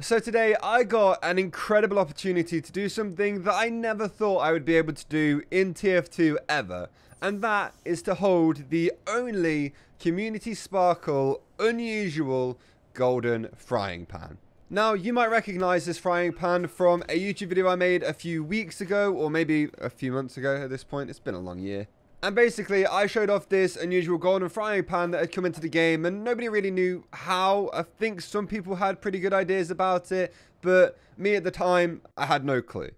So today I got an incredible opportunity to do something that I never thought I would be able to do in TF2 ever, and that is to hold the only Community Sparkle unusual golden frying pan. Now you might recognize this frying pan from a YouTube video I made a few weeks ago, or maybe a few months ago at this point, it's been a long year. And basically, I showed off this unusual golden frying pan that had come into the game, and nobody really knew how. I think some people had pretty good ideas about it, but me at the time, I had no clue.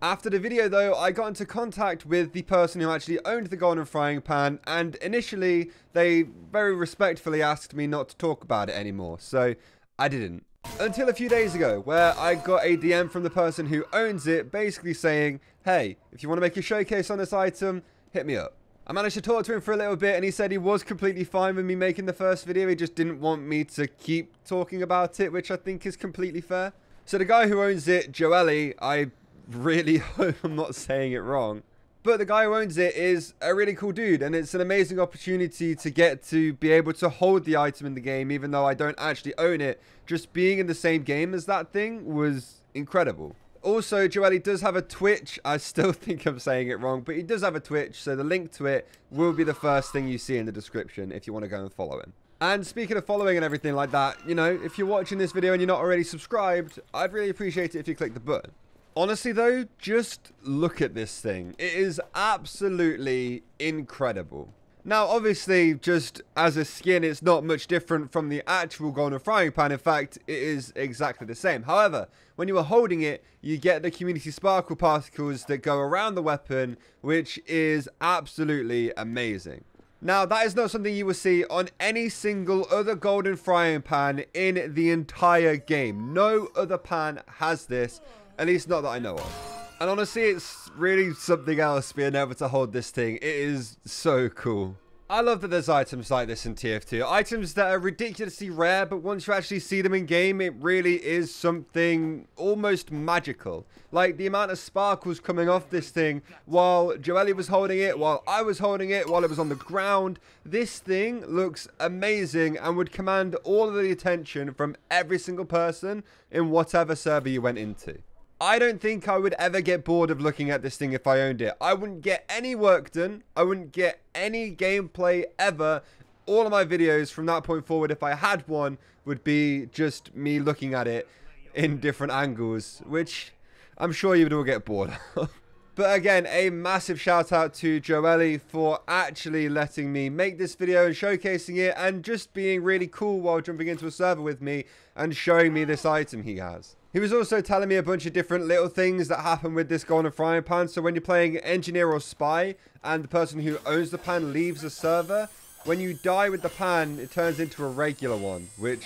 After the video though, I got into contact with the person who actually owned the golden frying pan, and initially, they very respectfully asked me not to talk about it anymore, so I didn't. Until a few days ago, where I got a DM from the person who owns it, basically saying, hey, if you want to make a showcase on this item, hit me up. I managed to talk to him for a little bit, and he said he was completely fine with me making the first video. He just didn't want me to keep talking about it, which I think is completely fair. So the guy who owns it, Joely, I really hope I'm not saying it wrong, but the guy who owns it is a really cool dude, and it's an amazing opportunity to get to be able to hold the item in the game, even though I don't actually own it. Just being in the same game as that thing was incredible. Also, Joely does have a Twitch. I still think I'm saying it wrong, but he does have a Twitch, so the link to it will be the first thing you see in the description if you want to go and follow him. And speaking of following and everything like that, you know, if you're watching this video and you're not already subscribed, I'd really appreciate it if you click the button. Honestly though, just look at this thing. It is absolutely incredible. Now, obviously, just as a skin, it's not much different from the actual golden frying pan. In fact, it is exactly the same. However, when you are holding it, you get the Community Sparkle particles that go around the weapon, which is absolutely amazing. Now, that is not something you will see on any single other golden frying pan in the entire game. No other pan has this, at least not that I know of. And honestly, it's really something else being able to hold this thing. It is so cool. I love that there's items like this in TF2. Items that are ridiculously rare, but once you actually see them in game, it really is something almost magical. Like the amount of sparkles coming off this thing while Joely was holding it, while I was holding it, while it was on the ground. This thing looks amazing and would command all of the attention from every single person in whatever server you went into. I don't think I would ever get bored of looking at this thing if I owned it. I wouldn't get any work done. I wouldn't get any gameplay ever. All of my videos from that point forward, if I had one, would be just me looking at it in different angles, which I'm sure you would all get bored of. But again, a massive shout out to Joely for actually letting me make this video and showcasing it and just being really cool while jumping into a server with me and showing me this item he has. He was also telling me a bunch of different little things that happen with this golden frying pan. So when you're playing engineer or spy and the person who owns the pan leaves the server, when you die with the pan, it turns into a regular one, which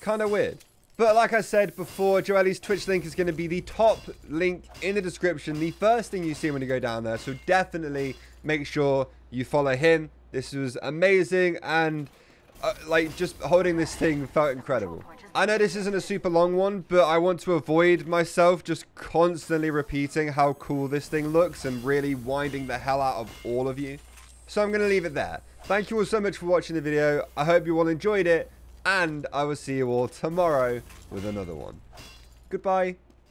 kind of weird. But like I said before, Joely's Twitch link is going to be the top link in the description, the first thing you see when you go down there. So definitely make sure you follow him. This was amazing, and like, just holding this thing felt incredible. I know this isn't a super long one, but I want to avoid myself just constantly repeating how cool this thing looks and really winding the hell out of all of you. So I'm going to leave it there. Thank you all so much for watching the video. I hope you all enjoyed it. And I will see you all tomorrow with another one. Goodbye.